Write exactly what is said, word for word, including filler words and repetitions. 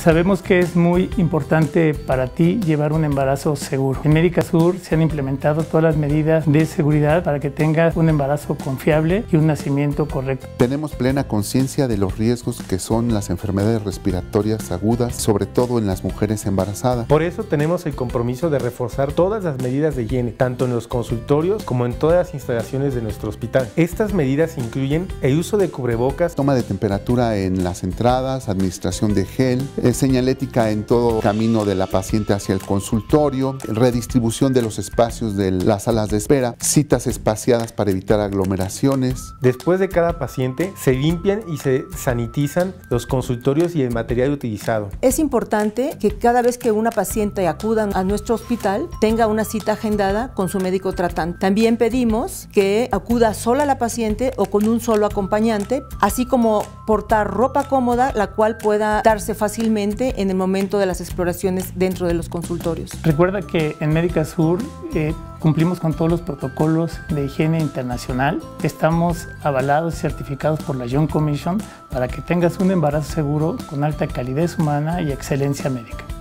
Sabemos que es muy importante para ti llevar un embarazo seguro. En Médica Sur se han implementado todas las medidas de seguridad para que tengas un embarazo confiable y un nacimiento correcto. Tenemos plena conciencia de los riesgos que son las enfermedades respiratorias agudas, sobre todo en las mujeres embarazadas. Por eso tenemos el compromiso de reforzar todas las medidas de higiene, tanto en los consultorios como en todas las instalaciones de nuestro hospital. Estas medidas incluyen el uso de cubrebocas, toma de temperatura en las entradas, administración de gel, señalética en todo camino de la paciente hacia el consultorio, redistribución de los espacios de las salas de espera, citas espaciadas para evitar aglomeraciones. Después de cada paciente se limpian y se sanitizan los consultorios y el material utilizado. Es importante que cada vez que una paciente acuda a nuestro hospital tenga una cita agendada con su médico tratante. También pedimos que acuda sola la paciente o con un solo acompañante, así como portar ropa cómoda la cual pueda darse fácilmente en el momento de las exploraciones dentro de los consultorios. Recuerda que en Médica Sur eh, cumplimos con todos los protocolos de higiene internacional. Estamos avalados y certificados por la Joint Commission para que tengas un embarazo seguro con alta calidez humana y excelencia médica.